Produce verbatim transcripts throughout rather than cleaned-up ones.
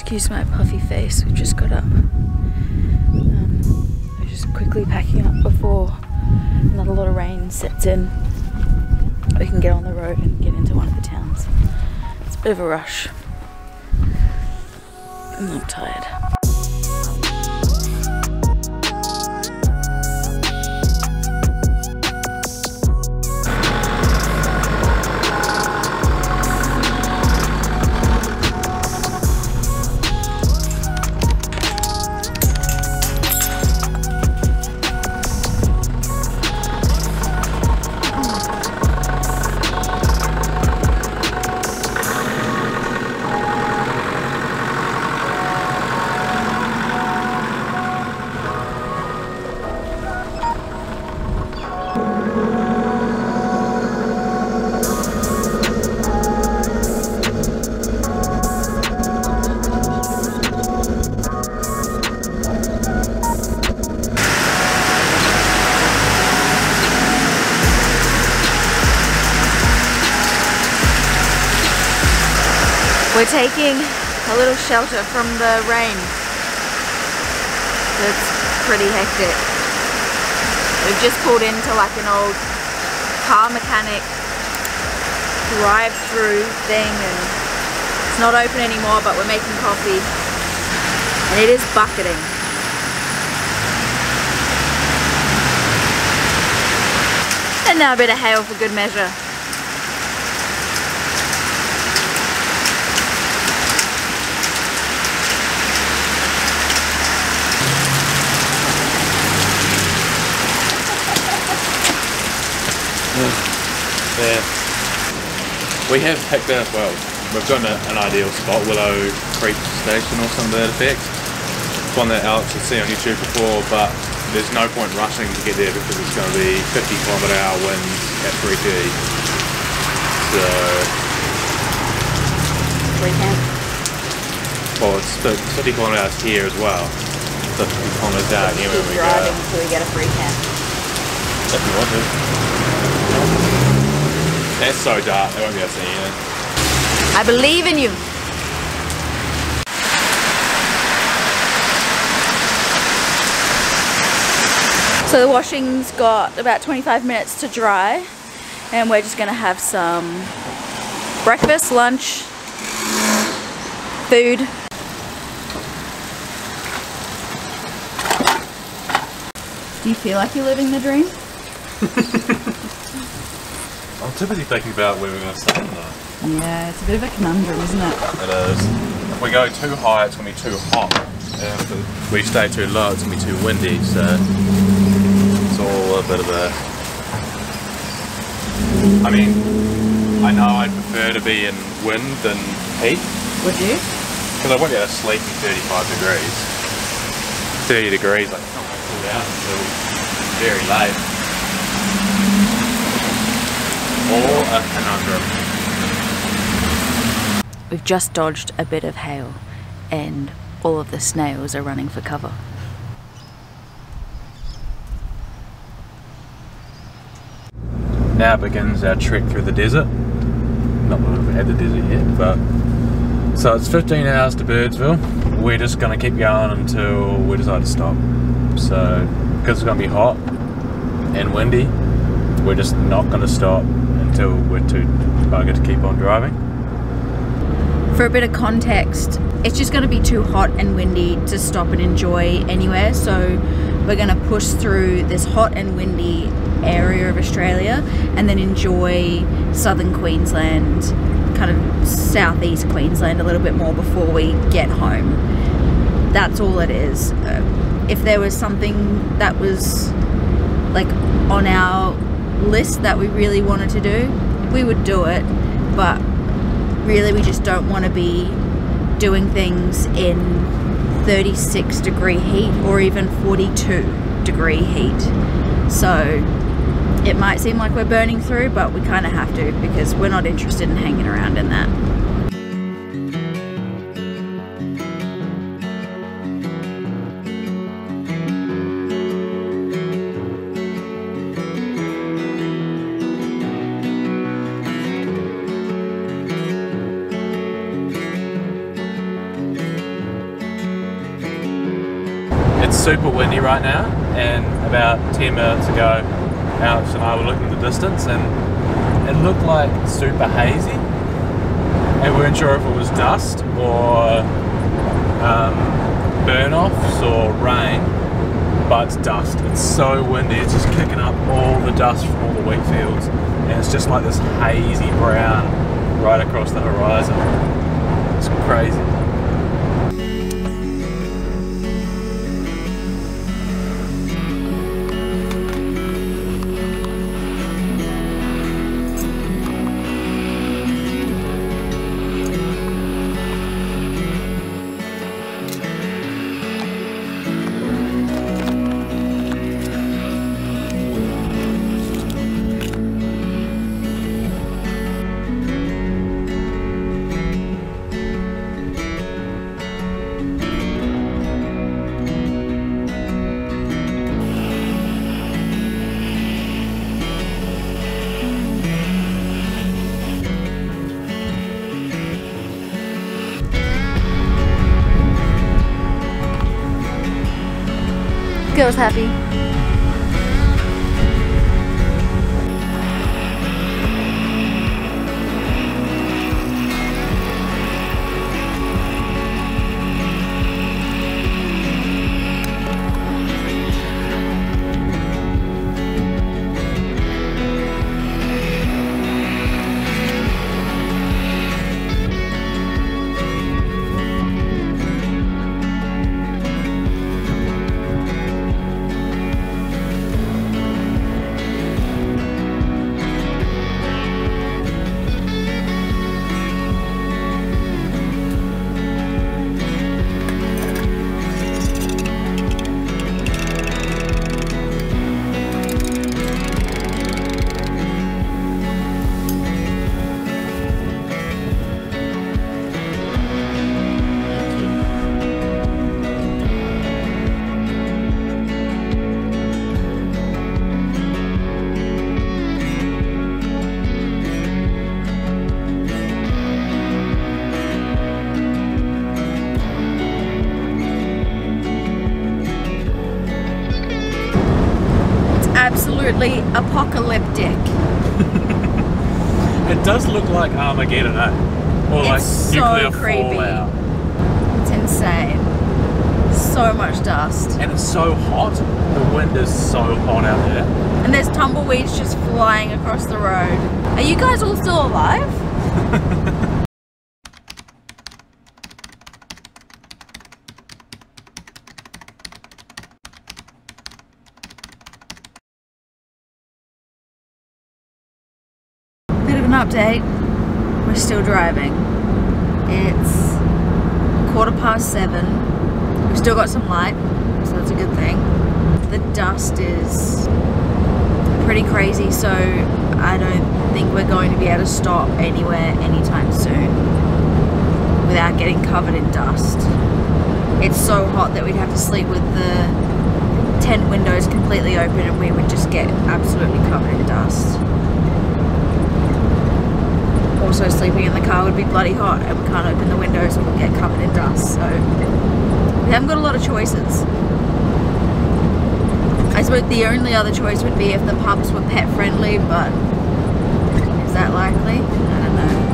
Excuse my puffy face, we just got up. Um, we're just quickly packing up before another lot of rain sets in. We can get on the road and get into one of the towns. It's a bit of a rush. I'm tired. We're taking a little shelter from the rain. It's pretty hectic. We've just pulled into like an old car mechanic drive-through thing, and it's not open anymore, but we're making coffee and it is bucketing. And now a bit of hail for good measure. Yeah. We have picked out, well, we've got an, an ideal spot, Willow Creek Station or something to that effect. It's one that Alex has seen on YouTube before, but there's no point rushing to get there because it's going to be fifty kilometre hour winds at three thirty. So... Weekend. Well, it's fifty kilometre hours here as well. fifty kilometres out here when we go. Keep driving until we get a free camp. If you want to. That's so dark, I won't be able to see you. I believe in you. So the washing's got about twenty-five minutes to dry, and we're just gonna have some breakfast, lunch, food. Do you feel like you're living the dream? I'm typically thinking about where we're going to stay though. Yeah, it's a bit of a conundrum, isn't it? It is. If we go too high, it's going to be too hot. And if we stay too low, it's going to be too windy. So it's all a bit of a... I mean, I know I'd prefer to be in wind than heat. Would you? Because I won't be able to sleep in thirty-five degrees. thirty degrees, like, oh, I cool down until very late. Or a conundrum. We've just dodged a bit of hail and all of the snails are running for cover. Now begins our trek through the desert. Not that we've had the desert yet, but... So it's fifteen hours to Birdsville. We're just going to keep going until we decide to stop. So, because it's going to be hot and windy, we're just not going to stop until we're too buggered to keep on driving. For a bit of context, it's just going to be too hot and windy to stop and enjoy anywhere, so we're going to push through this hot and windy area of Australia and then enjoy southern Queensland, kind of southeast Queensland a little bit more before we get home. That's all it is. If there was something that was like on our list that we really wanted to do, we would do it, but really we just don't want to be doing things in thirty-six degree heat or even forty-two degree heat. So it might seem like we're burning through, but we kind of have to because we're not interested in hanging around in that. super windy right now, and about ten minutes ago Alex and I were looking at the distance and it looked like super hazy, and we weren't sure if it was dust or um, burn-offs or rain, but it's dust. It's so windy, it's just kicking up all the dust from all the wheat fields, and it's just like this hazy brown right across the horizon. It's crazy. Girl's happy. Absolutely apocalyptic. It does look like Armageddon, eh? Or it's like so nuclear creepy. Fallout. It's insane. So much dust. And it's so hot. The wind is so hot out there. And there's tumbleweeds just flying across the road. Are you guys all still alive? Update, we're still driving. It's quarter past seven. We've still got some light, so that's a good thing. The dust is pretty crazy, so I don't think we're going to be able to stop anywhere anytime soon without getting covered in dust. It's so hot that we'd have to sleep with the tent windows completely open and we would just get absolutely covered in dust. Also, sleeping in the car would be bloody hot and we can't open the windows and we'll get covered in dust, so we haven't got a lot of choices. I suppose the only other choice would be if the pubs were pet friendly, but is that likely? I don't know.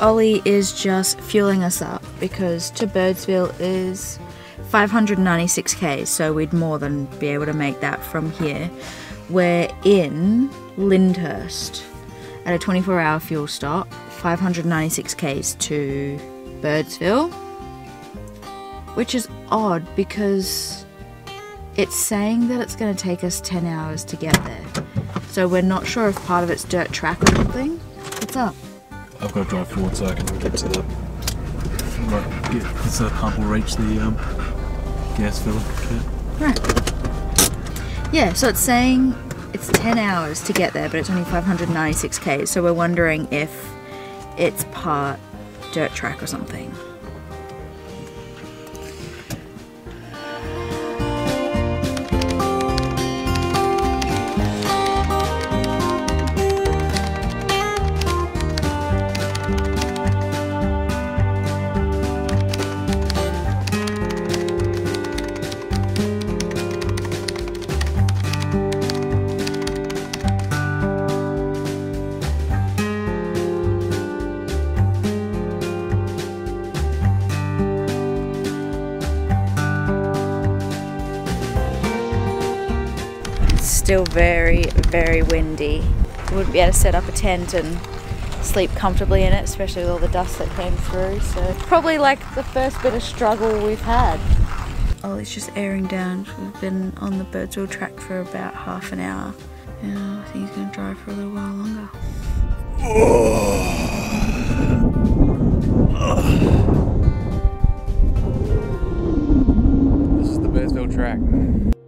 Olly is just fueling us up because to Birdsville is five hundred ninety-six K, so we'd more than be able to make that from here. We're in Lyndhurst at a twenty-four hour fuel stop, five hundred ninety-six Ks to Birdsville, which is odd because it's saying that it's going to take us ten hours to get there. So we're not sure if part of it's dirt track or something. What's up? I've got to drive forward so I can get to the, right, get, so the pump will reach the um, gas filler kit. Right. Yeah, so it's saying it's ten hours to get there, but it's only five hundred ninety-six K, so we're wondering if it's part dirt track or something. still very, very windy. You wouldn't be able to set up a tent and sleep comfortably in it, especially with all the dust that came through. So probably like the first bit of struggle we've had. Ollie's just airing down. We've been on the Birdsville Track for about half an hour. Yeah, I think he's going to drive for a little while longer. This is the Birdsville Track.